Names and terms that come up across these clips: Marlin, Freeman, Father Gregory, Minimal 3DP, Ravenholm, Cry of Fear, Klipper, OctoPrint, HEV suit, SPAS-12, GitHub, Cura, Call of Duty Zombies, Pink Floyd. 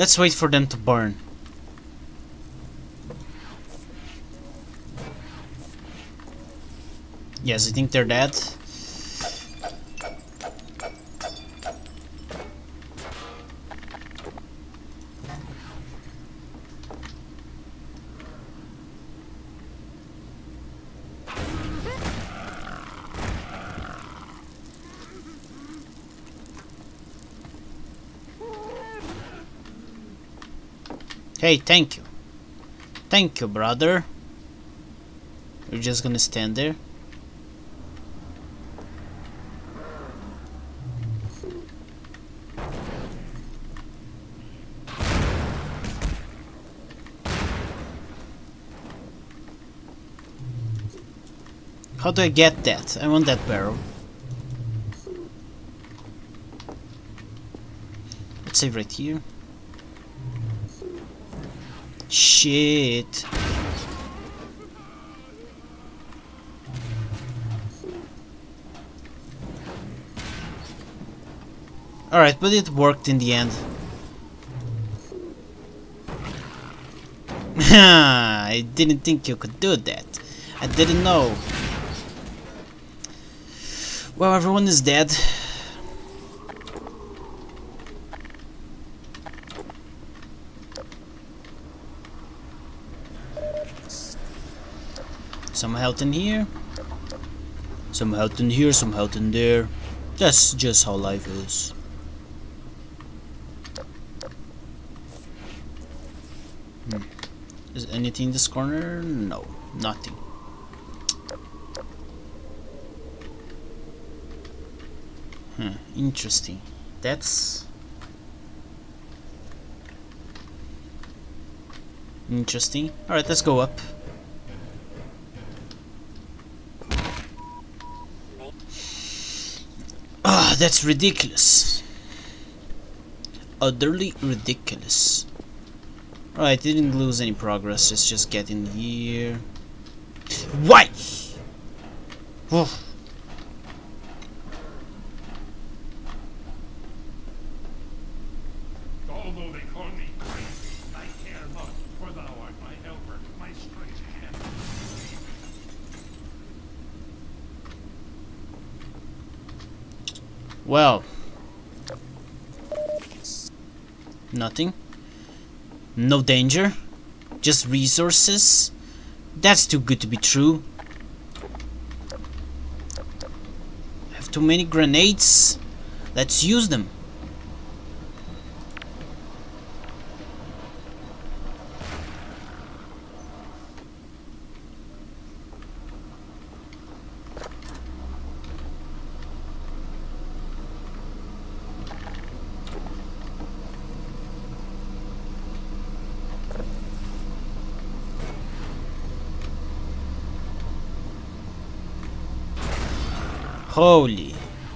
Let's wait for them to burn. Yes, I think they're dead. Hey, thank you. Thank you, brother. You're just gonna stand there. How do I get that? I want that barrel. Let's save right here. Shit. Alright, but it worked in the end. I didn't think you could do that. I didn't know. Well, everyone is dead. Some health in here. Some health in here, some health in there. That's just how life is. Is anything in this corner? No, nothing. Interesting. That's interesting. Alright, let's go up. Ah, that's ridiculous. Utterly ridiculous. Alright, didn't lose any progress. Let's just get in here. Why? Oh. Well, nothing, no danger, just resources. That's too good to be true. I have too many grenades. Let's use them. Holy. I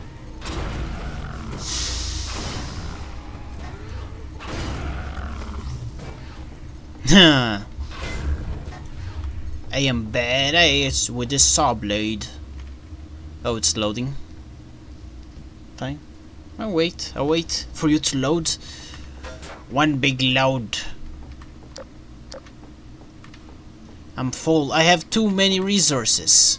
am badass with the saw blade. Oh, it's loading. Fine. I'll wait for you to load. One big load. I'm full. I have too many resources.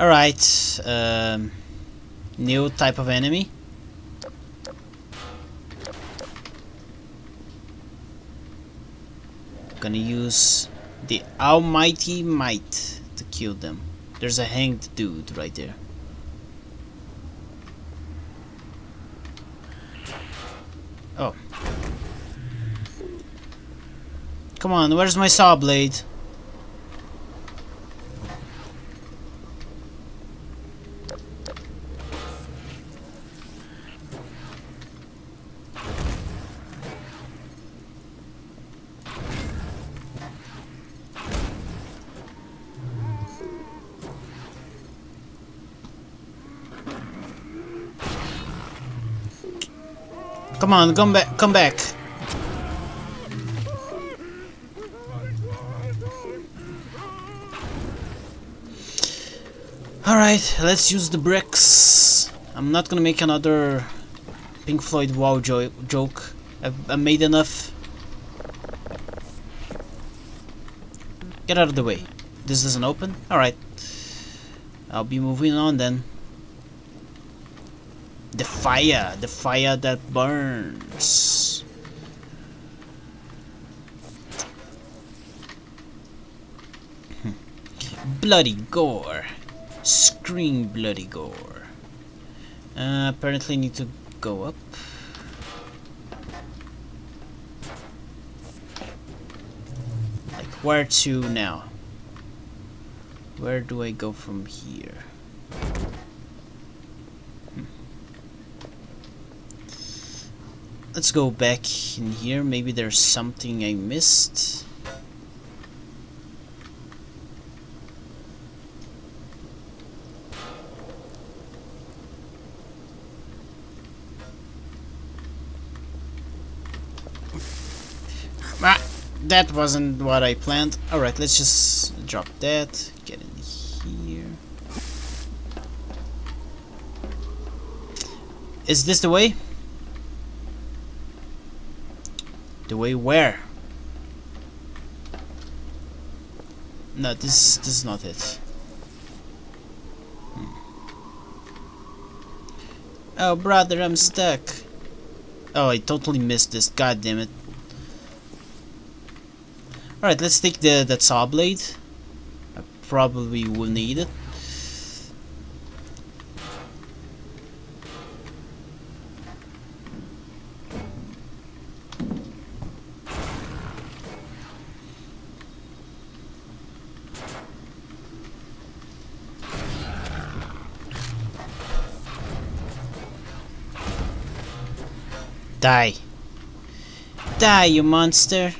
Alright, new type of enemy. Gonna use the almighty might to kill them. There's a hanged dude right there. Oh. Come on, where's my saw blade? Come on, come back, come back. Alright, let's use the bricks. I'm not gonna make another Pink Floyd wow joke. I made enough. Get out of the way. This doesn't open? Alright. I'll be moving on then. The fire that burns. Bloody gore. Scream bloody gore. Apparently need to go up. Like where to now? Where do I go from here? Let's go back in here. Maybe there's something I missed. Ah, that wasn't what I planned. Alright, let's just drop that. Get in here. Is this the way? The way where? No, this is not it. Oh brother, I'm stuck. Oh, I totally missed this. God damn it. Alright, let's take that saw blade. I probably will need it. Die. Die, you monster.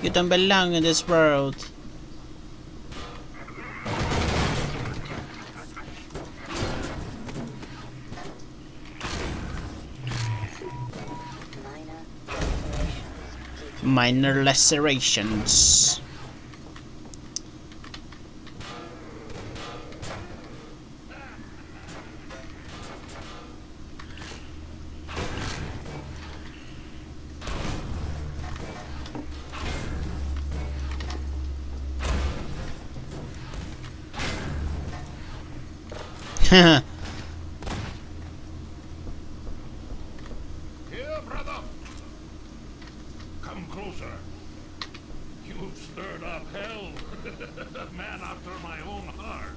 You don't belong in this world. Minor lacerations. Here, brother. Come closer. You've stirred up hell. A man after my own heart.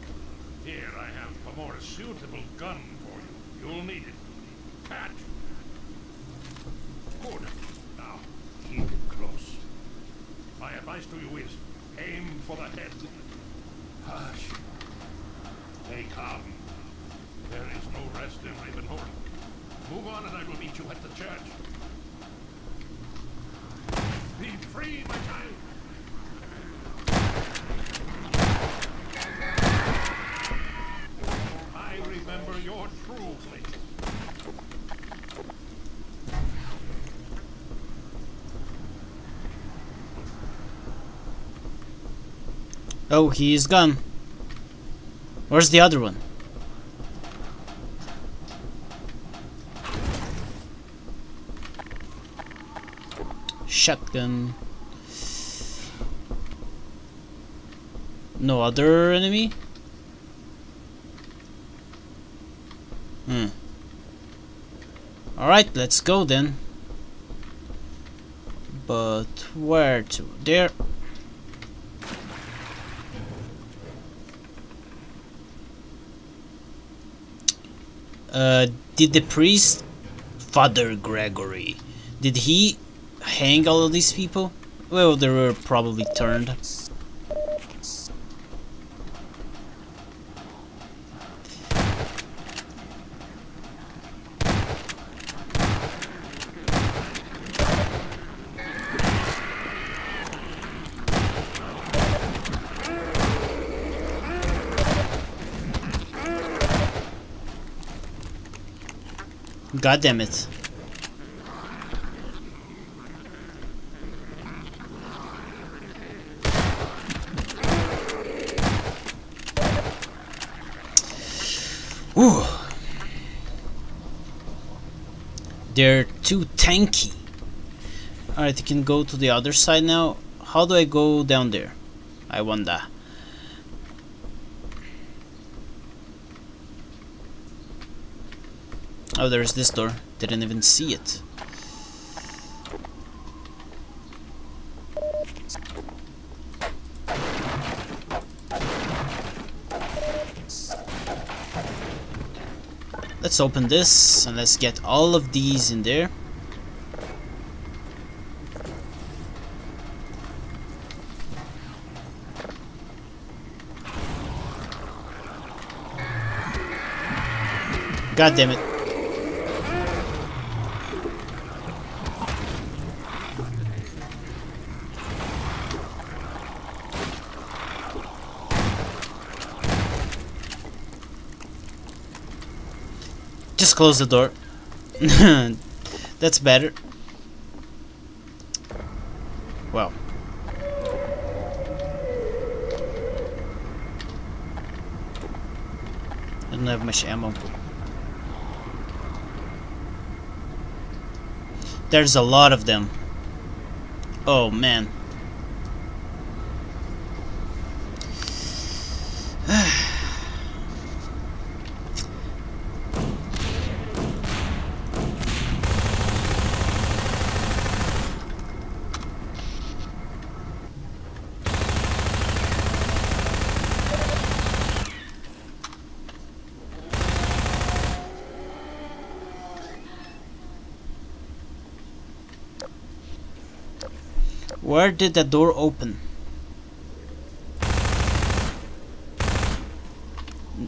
Here, I have a more suitable gun for you. You'll need it. Catch. Good. Now, keep it close. My advice to you is aim for the head. Hush. Stay calm. There is no rest in Ravenholm. Move on and I will meet you at the church. Be free, my child! I remember your true face. Oh, he is gone. Where's the other one? Shotgun. No other enemy? Alright, let's go then. But where to? There. Did the priest, Father Gregory, did he hang all of these people? Well, they were probably turned. God damn it. Ooh. They're too tanky. Alright, I can go to the other side now. How do I go down there? I wonder. Oh, there's this door. Didn't even see it. Let's open this and let's get all of these in there. God damn it. Just close the door. That's better. Wow. I don't have much ammo. There's a lot of them. Oh man. Where did the door open?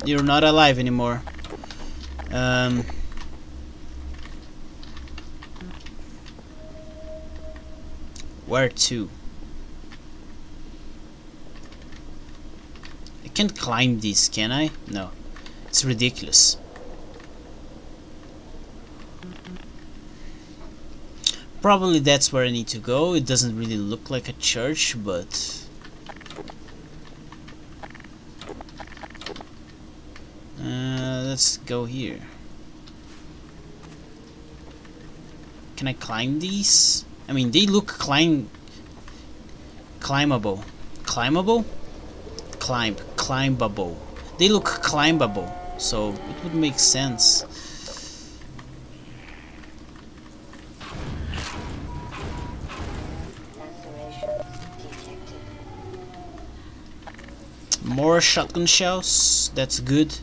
You're not alive anymore. Where to? I can't climb these, can I? No. It's ridiculous. Probably that's where I need to go. It doesn't really look like a church, but let's go here. Can I climb these? I mean, they look climbable. They look climbable, so it would make sense. More shotgun shells, that's good.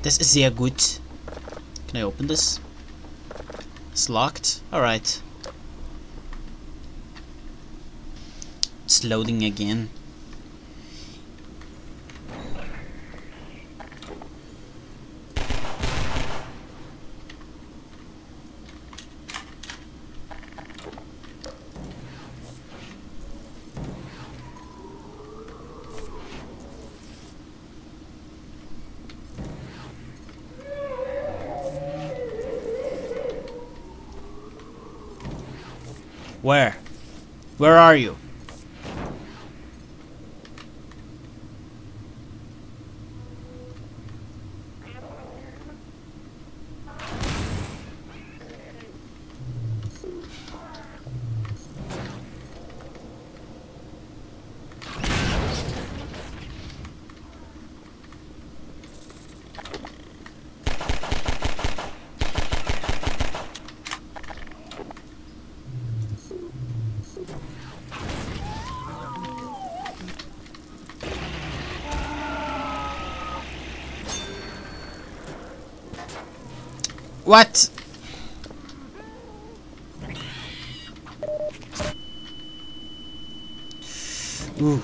This is yeah good. Can I open this? It's locked. Alright. It's loading again. Where? Where are you? What? Ooh.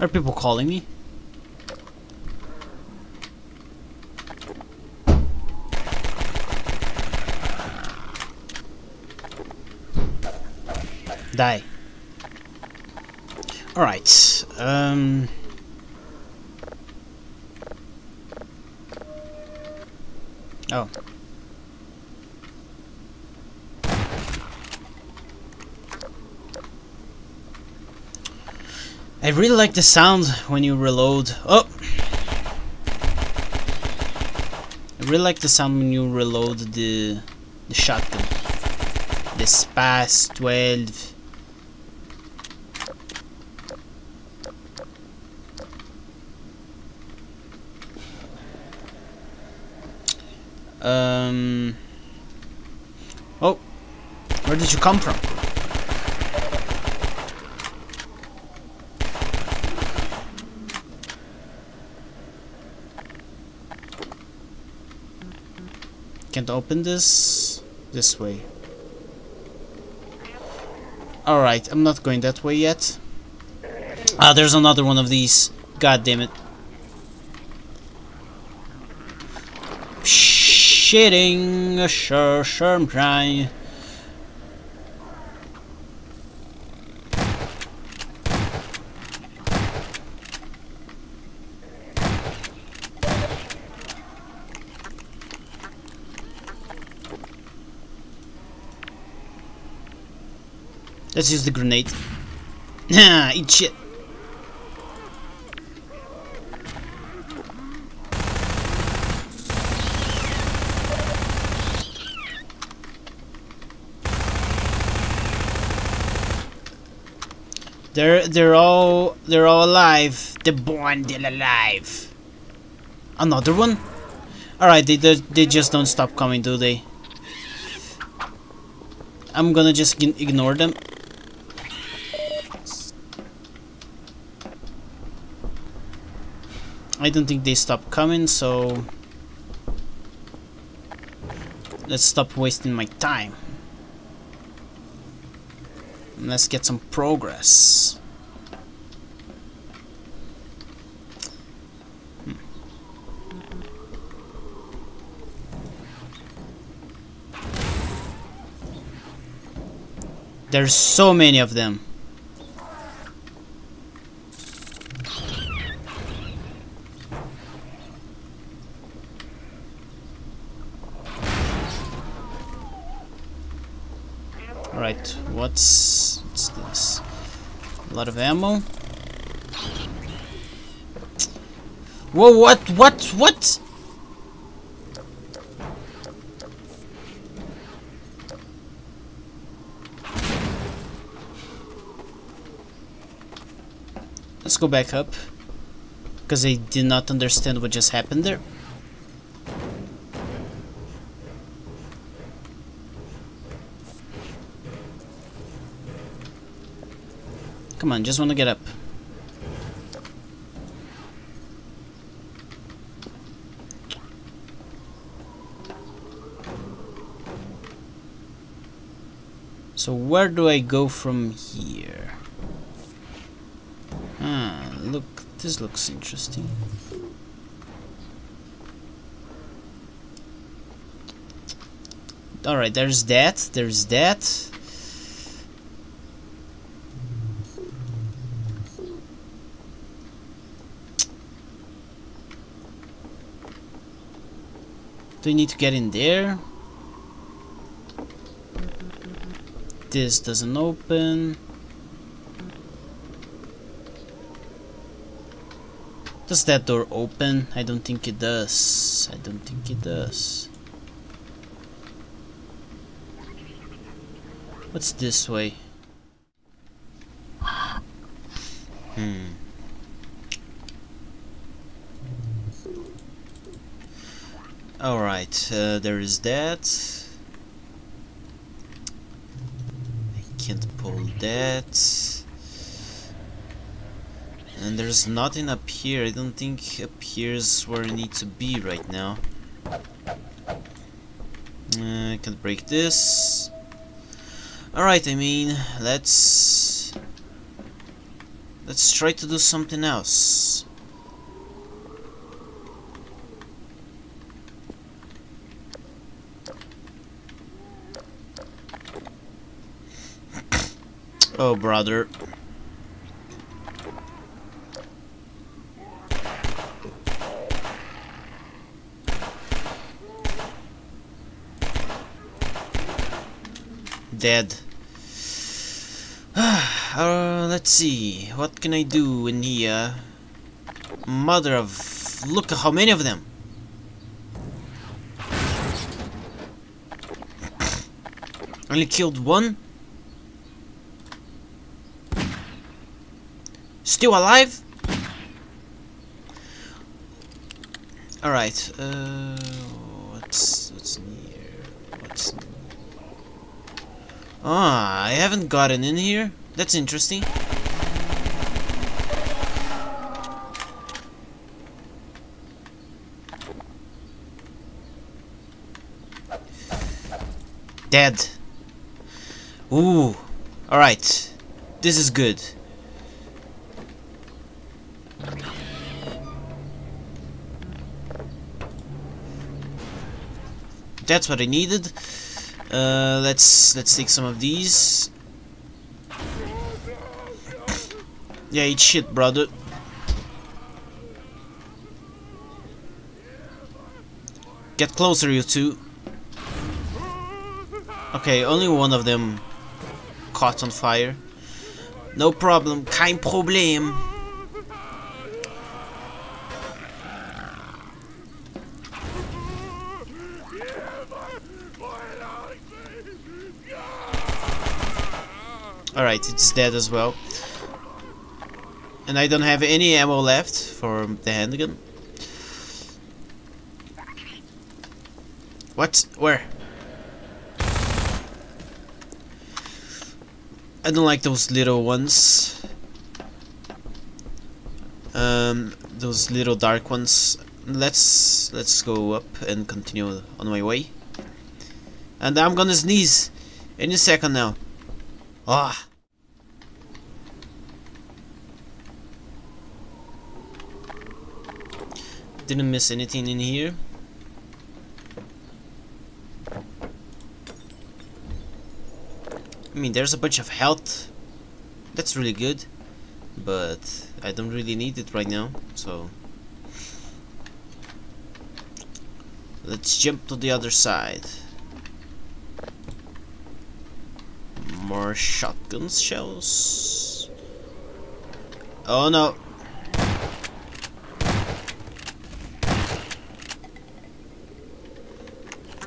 Are people calling me? Die. All right. Oh. I really like the sound when you reload. Oh! I really like the sound when you reload the shotgun. The SPAS-12. Oh, where did you come from? Can't open this way. All right, I'm not going that way yet. Ah, there's another one of these. God damn it. Shitting, sure, I'm trying. Let's use the grenade. Ah, eat shit. They're all alive. They're born still alive. Another one? Alright, they just don't stop coming, do they? I'm gonna just ignore them. I don't think they stop coming, so let's stop wasting my time. Let's get some progress. There's so many of them. All right, what's this? A lot of ammo. Whoa, what? Let's go back up, because I did not understand what just happened there. Come on, just want to get up. So where do I go from here? Ah, look, this looks interesting. All right, there's that. Do we need to get in there? This doesn't open. Does that door open? I don't think it does. What's this way? Alright, there is that. I can't pull that. And there's nothing up here. I don't think up here's where I need to be right now. I can't break this. Alright, I mean, let's try to do something else. Oh, brother. dead. Let's see. What can I do in here? Mother of... Look at how many of them! Only killed one? Still alive? Alright, what's in here? Ah, I haven't gotten in here. That's interesting. Dead. Ooh. Alright. This is good. That's what I needed. Let's take some of these. Yeah, eat shit, brother. Get closer, you two. Okay, only one of them caught on fire. No problem, kein Problem. Alright, it's dead as well. And I don't have any ammo left for the handgun. What? Where? I don't like those little ones. Those little dark ones. Let's go up and continue on my way. And I'm gonna sneeze any second now. Ah. Didn't miss anything in here. I mean, there's a bunch of health. That's really good, but I don't really need it right now, so let's jump to the other side. More shotgun shells. Oh no.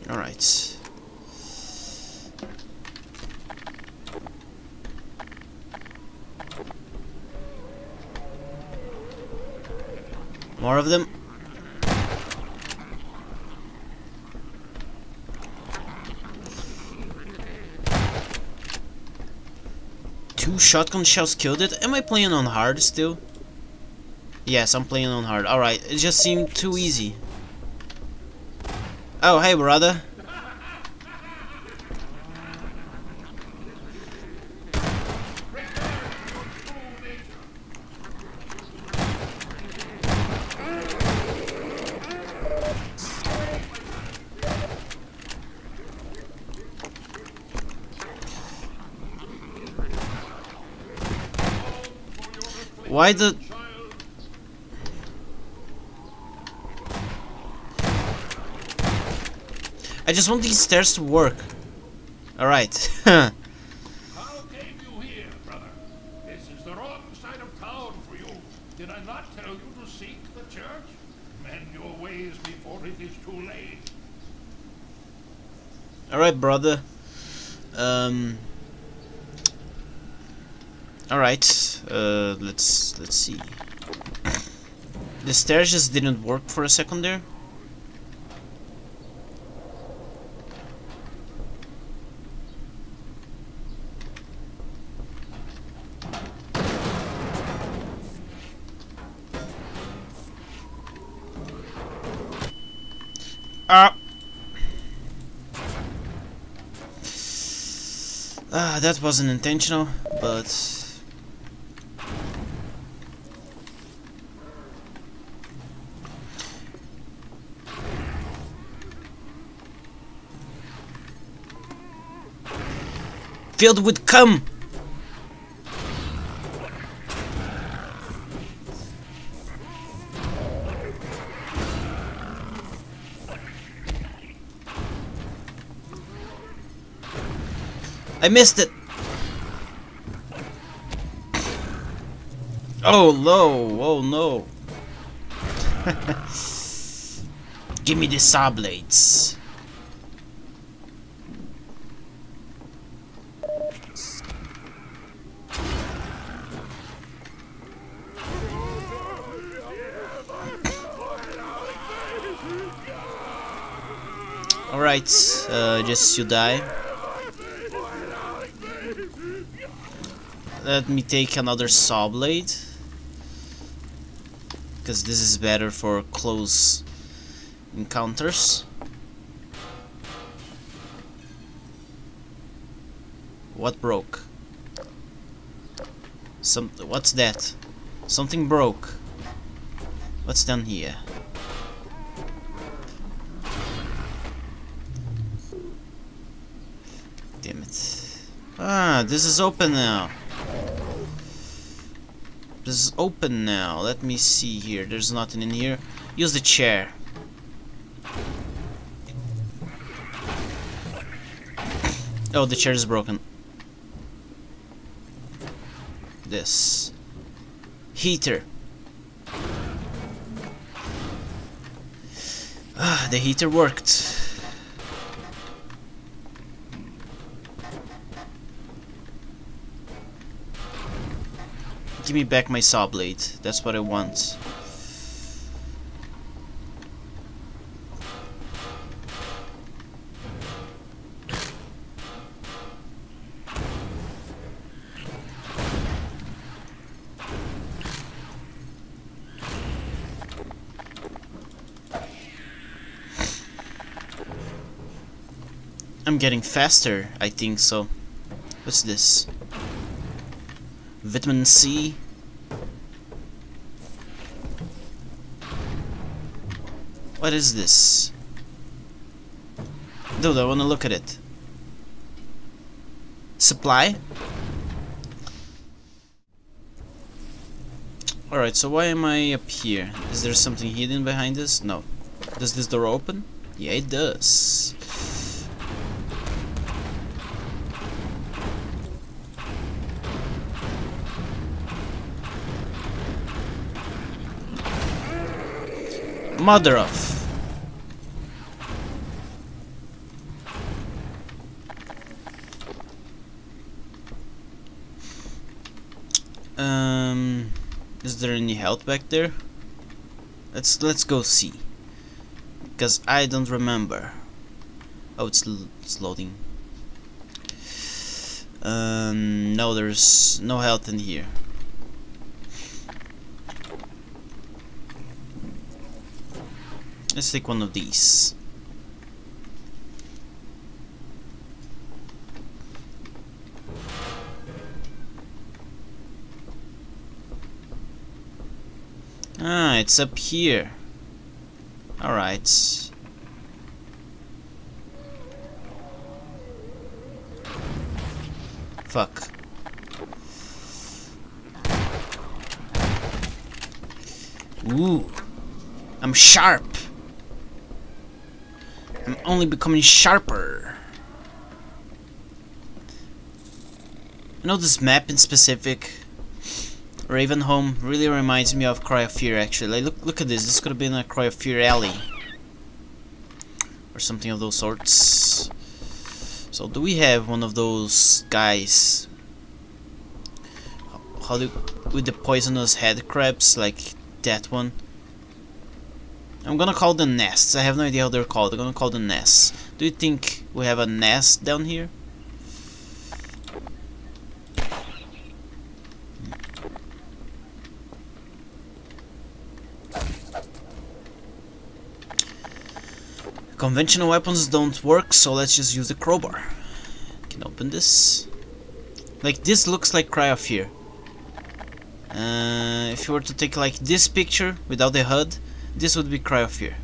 All right. More of them. Two shotgun shells killed it. Am I playing on hard still? Yes, I'm playing on hard. Alright, it just seemed too easy. Oh, hey, brother. Why the... I just want these stairs to work. Alright. How came you here, brother? This is the wrong side of town for you. Did I not tell you to seek the church? Mend your ways before it is too late. Alright, brother. Alright, let's see. The stairs just didn't work for a second there. That wasn't intentional, but... Filled with cum. I missed it! Oh no! Oh no! Give me the saw blades. All right, just you die. Let me take another saw blade, because this is better for close encounters. What broke? What's that? Something broke. What's down here? Damn it. Ah, this is open now. This is open now. Let me see here. There's nothing in here. Use the chair. Oh, the chair is broken. This. Heater. Ah, the heater worked. Give me back my saw blade. That's what I want. I'm getting faster, I think so. What's this? Vitamin C. What is this? Dude, I wanna look at it. Supply? Alright, so why am I up here? Is there something hidden behind this? No. Does this door open? Yeah, it does. Mother of. Is there any health back there? Let's go see, because I don't remember. Oh, it's loading. No, there's no health in here. Let's take one of these. Ah, it's up here. All right. Fuck. Ooh, I'm sharp. I'm only becoming sharper. I know this map in specific, Ravenholm, really reminds me of Cry of Fear actually. Like, look at this, this could have been a Cry of Fear alley. Or something of those sorts. So do we have one of those guys? How do, with the poisonous head crabs, like that one? I'm gonna call them nests. I have no idea how they're called. I'm gonna call them nests. Do you think we have a nest down here? Conventional weapons don't work, so let's just use the crowbar. Can open this. Like, this looks like Cry of Fear. If you were to take like this picture without the HUD, this would be Cry of Fear.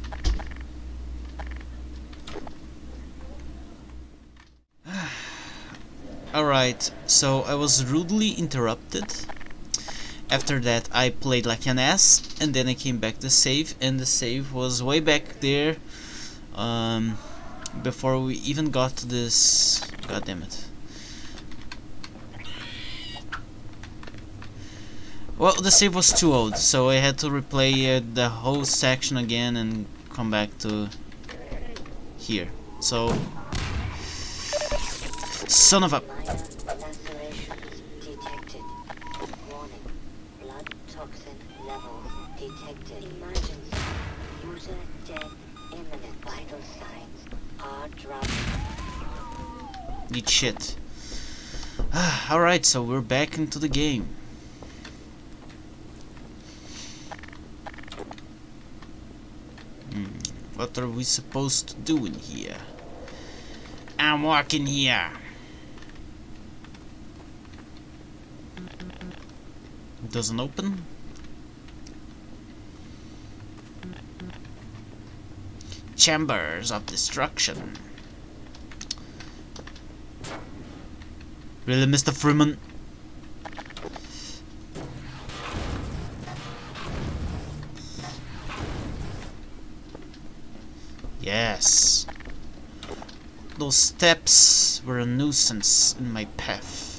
Alright, so I was rudely interrupted. After that I played like an ass, and then I came back to save, and the save was way back there before we even got to this. God damn it. Well, the save was too old, so I had to replay the whole section again and come back to here. So... Son of a... Eat shit. Alright, so we're back into the game. What are we supposed to do in here? I'm walking here. It doesn't open. Chambers of destruction. Really, Mr. Freeman? Yes. Those steps were a nuisance in my path.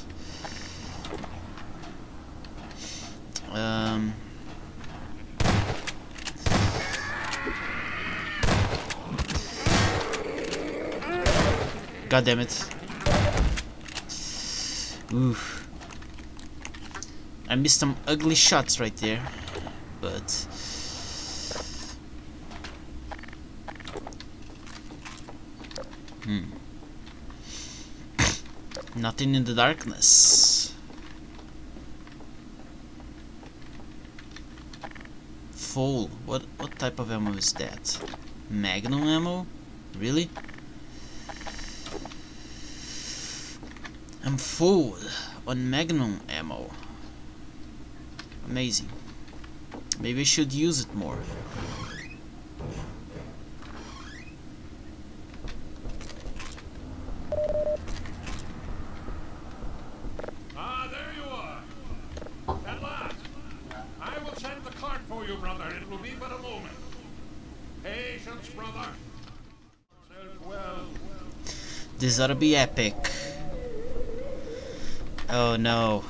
God damn it. Oof. I missed some ugly shots right there, but nothing in the darkness. Full. What type of ammo is that? Magnum ammo? Really? I'm full on Magnum ammo. Amazing. Maybe I should use it more. Ah, there you are. At last. I will send the cart for you, brother. It will be but a moment. Patience, brother. Well. This ought to be epic. Oh no.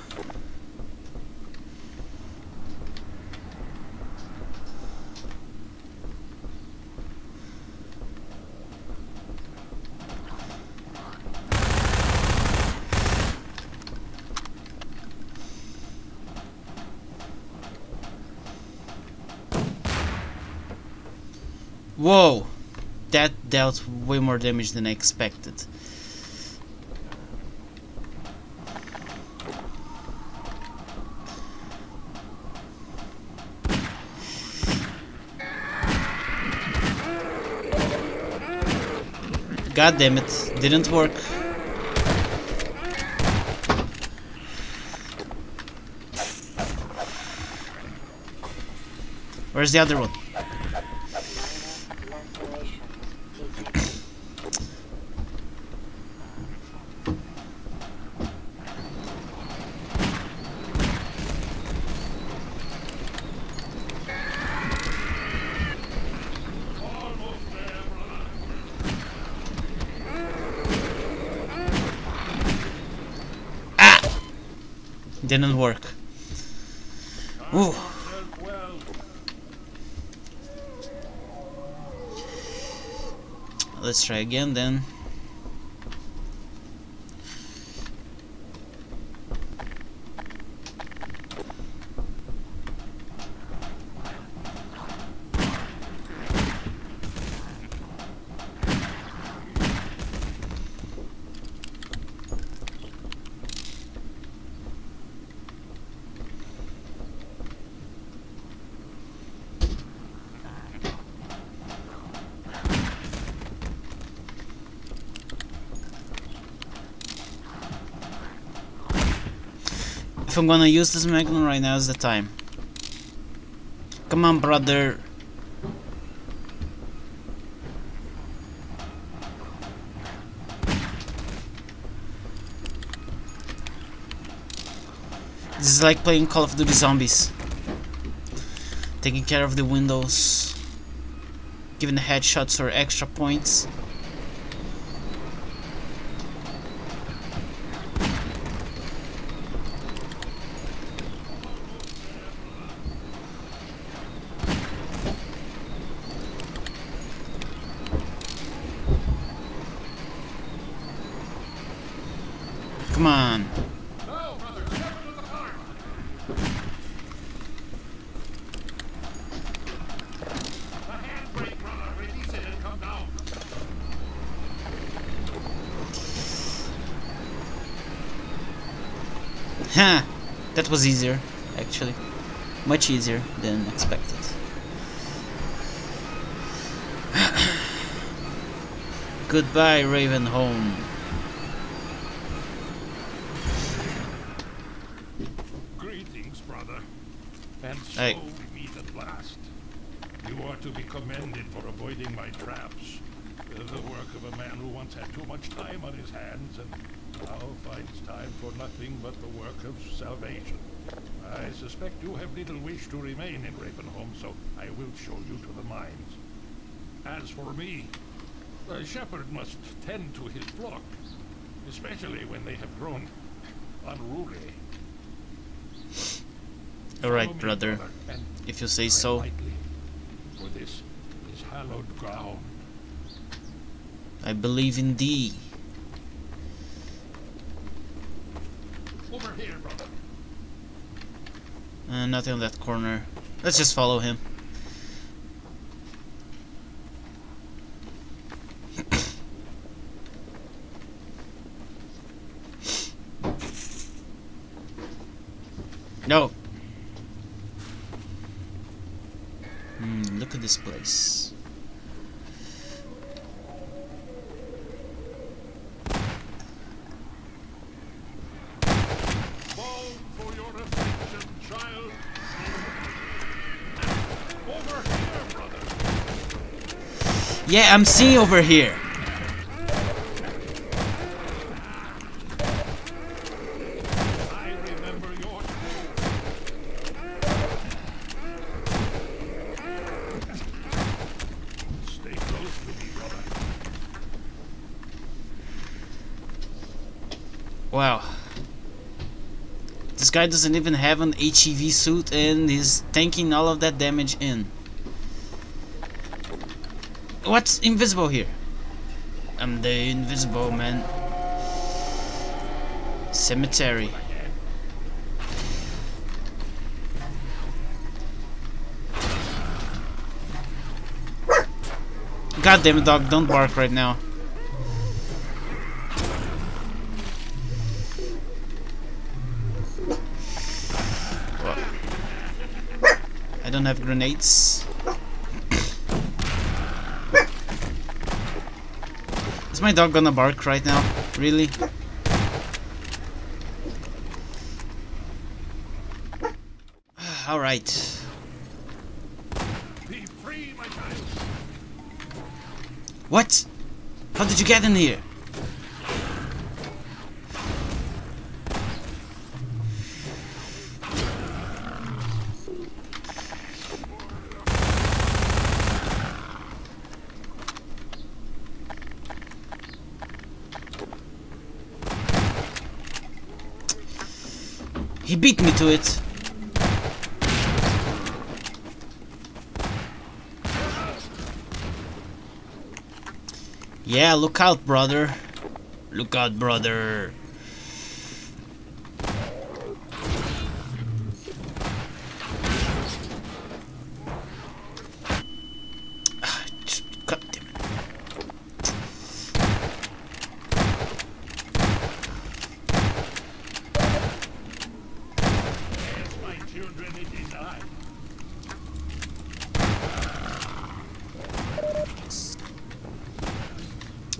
Whoa! That dealt way more damage than I expected. God damn it, didn't work. Where's the other one? Didn't work. Ooh. Let's try again then. If I'm gonna use this Magnum right now is the time. Come on, brother. This is like playing Call of Duty Zombies. Taking care of the windows. Giving headshots or extra points. on. No, brother, step to the car. The handbrake, brother. Release it and come down. Ha! That was easier, actually. Much easier than expected. Goodbye, Ravenholm. Greetings, brother. And so we meet at last. You are to be commended for avoiding my traps. The work of a man who once had too much time on his hands and now finds time for nothing but the work of salvation. I suspect you have little wish to remain in Ravenholm, so I will show you to the mines. As for me, a shepherd must tend to his flock, especially when they have grown unruly. All right, brother, if you say so. For this is hallowed ground. I believe in thee. Over here, brother. Nothing on that corner. Let's just follow him. No. Look at this place. Fall for your affliction, child. Over here, brother. Yeah, I'm seeing over here. Wow, this guy doesn't even have an HEV suit and he's tanking all of that damage in. What's invisible here? I'm the invisible man. Cemetery. God damn it, dog, don't bark right now. I don't have grenades. Is my dog gonna bark right now? Really? Alright. Be free, my child. What? How did you get in here? He beat me to it. Yeah, look out, brother. Look out, brother. God damn it.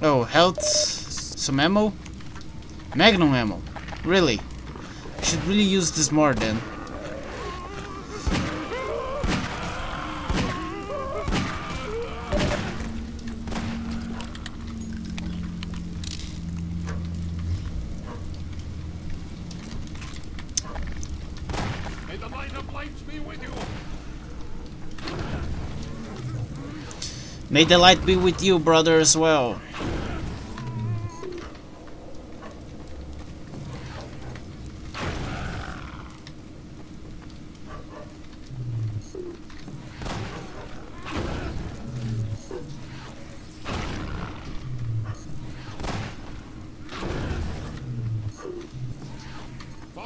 Oh, health, some ammo, magnum ammo, really, I should really use this more then. May the light of lights be with you. May the light be with you, brother, as well.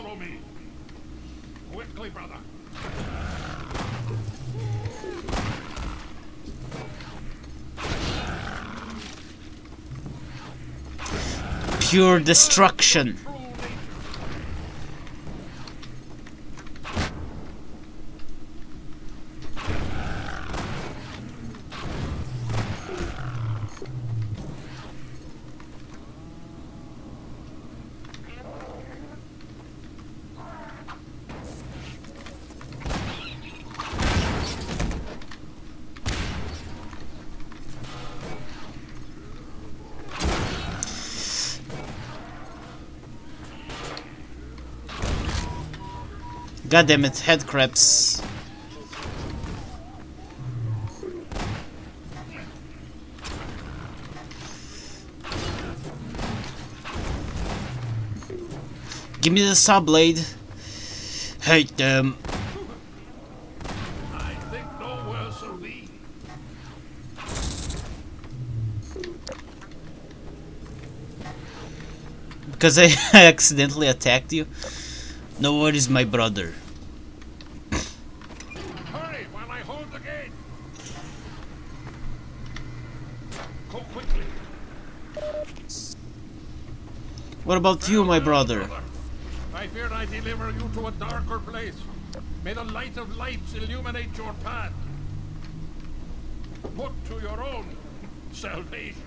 Follow me. Quickly, brother. Pure destruction. God damn it, head crabs. Give me the saw blade. Hate them. I think no worse of thee. Because I accidentally attacked you. No worries, my brother. Hurry while I hold the gate. Go quickly. What about you, my brother? I fear I deliver you to a darker place. May the light of lights illuminate your path. Put to your own salvation.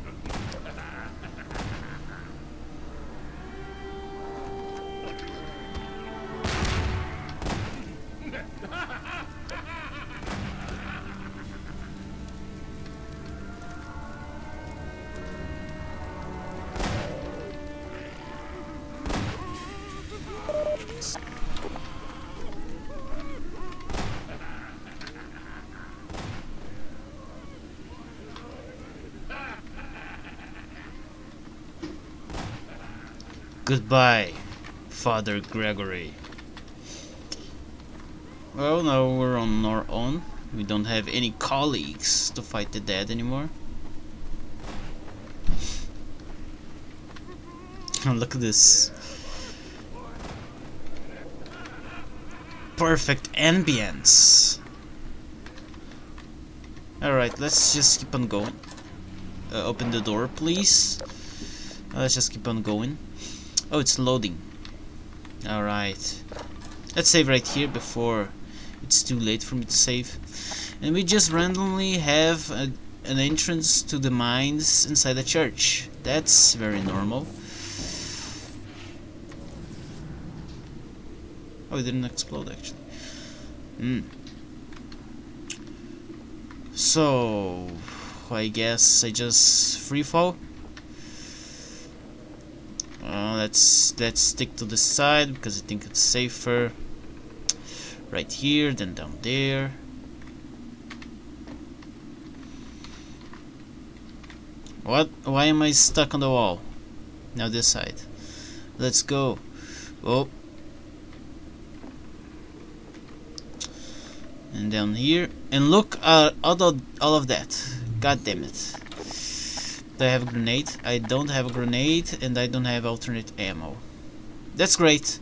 Goodbye, Father Gregory. Well, now we're on our own. We don't have any colleagues to fight the dead anymore. And look at this. Perfect ambience. Alright, let's just keep on going. Open the door, please. Let's just keep on going. Oh, it's loading. Alright. Let's save right here before it's too late for me to save. And we just randomly have an entrance to the mines inside the church. That's very normal. Oh, it didn't explode actually. So, I guess I just free fall. Let's stick to the side because I think it's safer. Right here, then down there. What? Why am I stuck on the wall? Now this side. Let's go. Oh. And down here. And look at all of that. God damn it. I have a grenade. I don't have a grenade, and I don't have alternate ammo. That's great.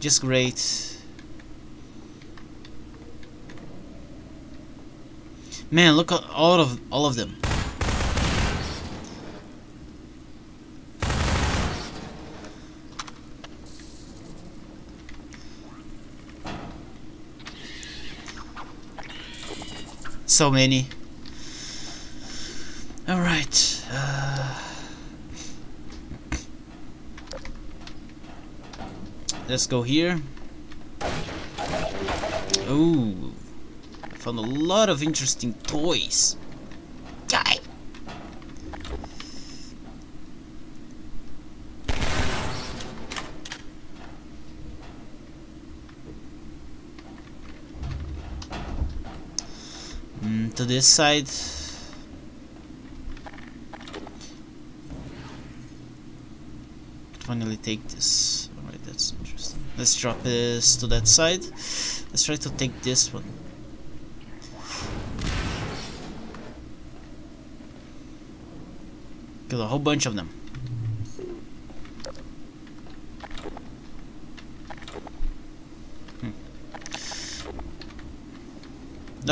Just great. Man, look at all of them. So many. All right. Let's go here. Ooh, I found a lot of interesting toys. Die. To this side. Finally take this. Alright, that's interesting. Let's drop this to that side. Let's try to take this one. Kill a whole bunch of them.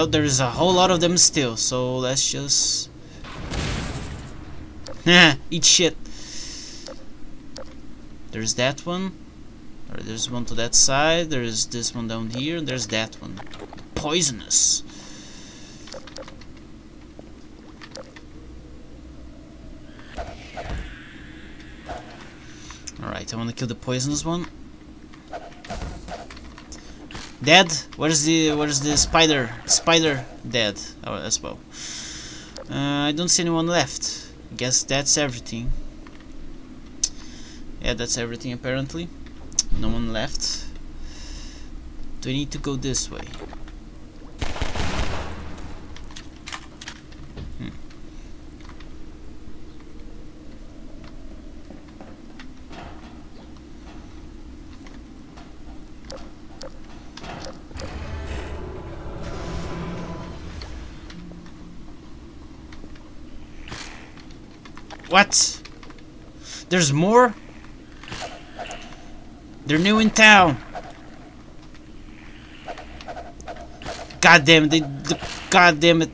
No, there's a whole lot of them still, so let's just eat shit. There's that one. Alright, there's one to that side, there's this one down here, and there's that one. Poisonous. Alright, I wanna kill the poisonous one. Dead? Where's the spider? Spider dead. Oh, as well. I don't see anyone left. Guess that's everything. Yeah, that's everything apparently. No one left. Do I need to go this way? What? There's more? They're new in town. God damn it. God damn it.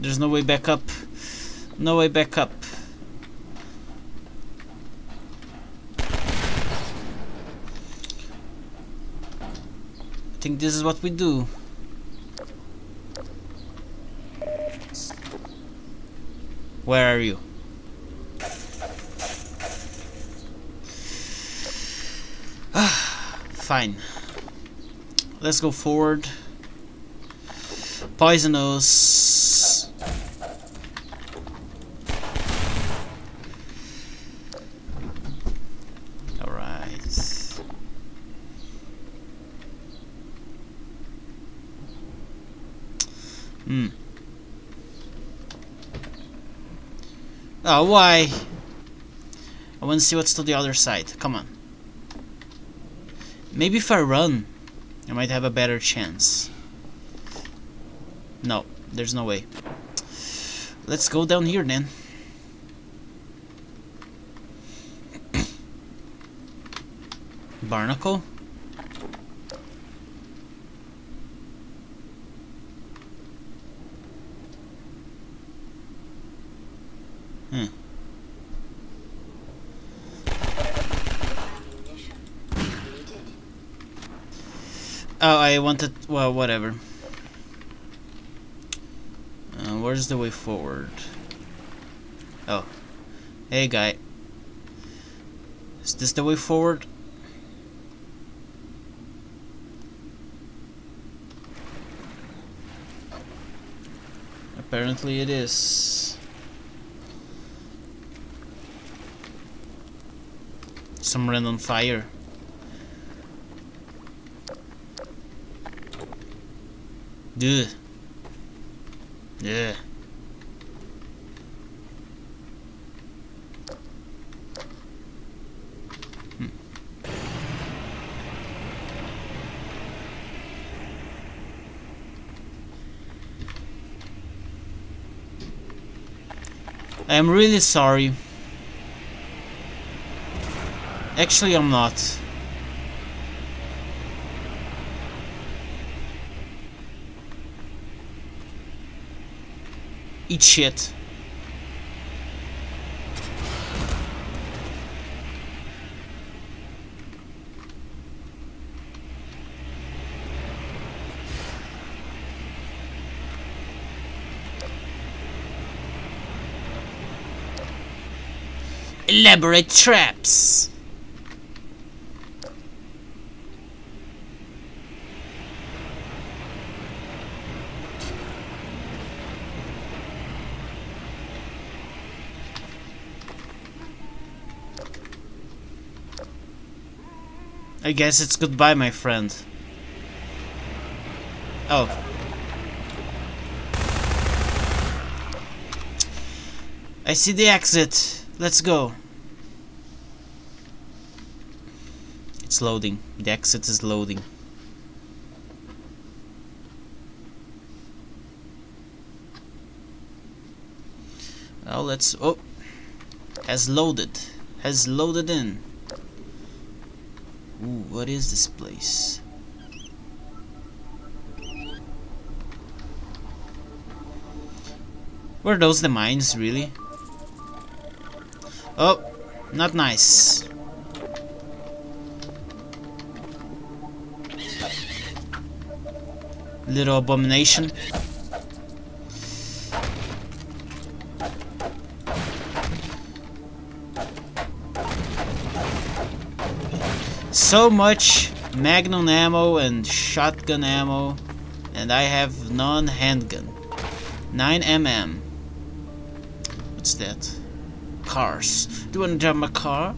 There's no way back up. No way back up. I think this is what we do. Where are you? Fine. Let's go forward. Poisonous. Oh, why? I want to see what's to the other side. Come on. Maybe if I run, I might have a better chance. No, there's no way. Let's go down here then. Barnacle? Oh, I wanted... well, whatever. Where's the way forward? Oh. Hey, guy. Is this the way forward? Apparently it is. Some random fire. Ugh. Ugh. Hmm. I'm really sorry. Actually, I'm not. Eat shit. Elaborate traps. I guess it's goodbye, my friend. Oh. I see the exit. Let's go. It's loading. The exit is loading. Oh, let's... oh. Has loaded. Has loaded in. Ooh, what is this place? Were those the mines, really? Oh, not nice. Little abomination. So much magnum ammo and shotgun ammo, and I have non-handgun. 9mm. What's that? Cars. Do you want to drive my car?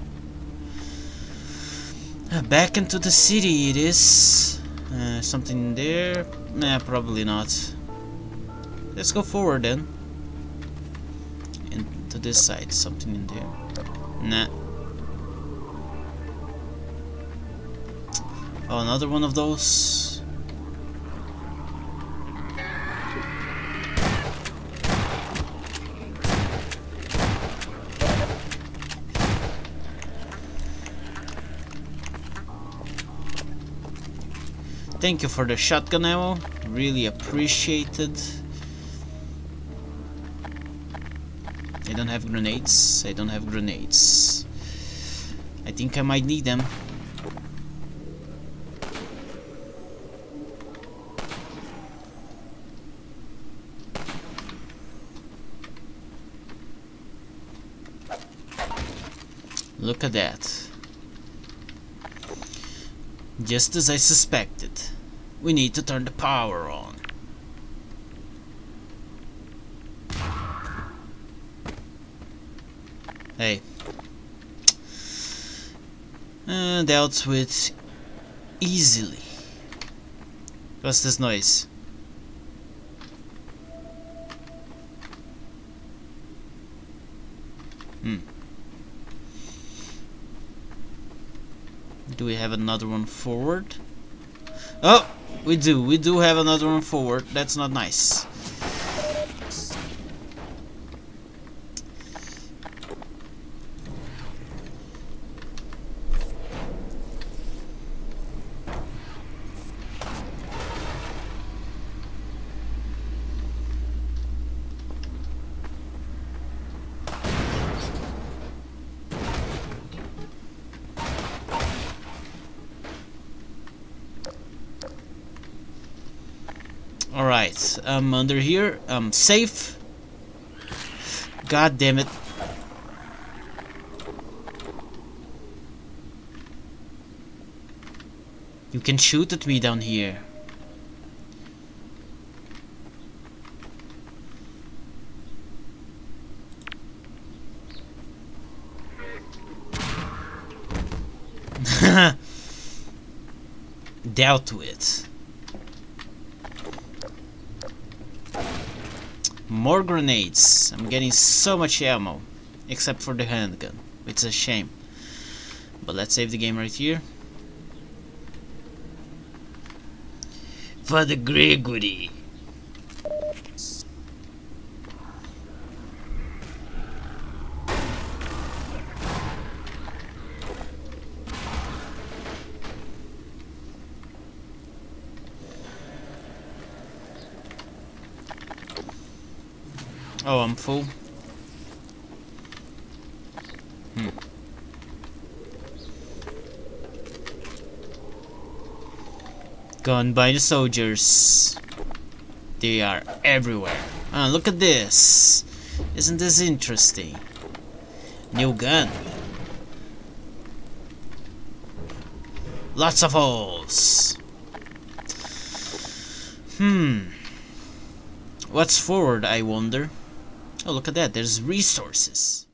Back into the city it is. Something there? Nah, probably not. Let's go forward then. And to this side, something in there. Nah. Oh, another one of those. Thank you for the shotgun ammo, really appreciated. I don't have grenades, I don't have grenades. I think I might need them. Look at that. Just as I suspected. We need to turn the power on. Hey. Dealt with easily. What's this noise? Do we have another one forward? Oh, we do have another one forward. That's not nice. Alright, I'm under here, I'm safe. God damn it. You can shoot at me down here. Dealt with. More grenades. I'm getting so much ammo, except for the handgun. It's a shame. But let's save the game right here. Father Gregory. Oh, I'm full. Gone by the soldiers. They are everywhere. Ah, look at this. Isn't this interesting? New gun. Lots of holes. What's forward, I wonder? Oh, look at that, there's resources.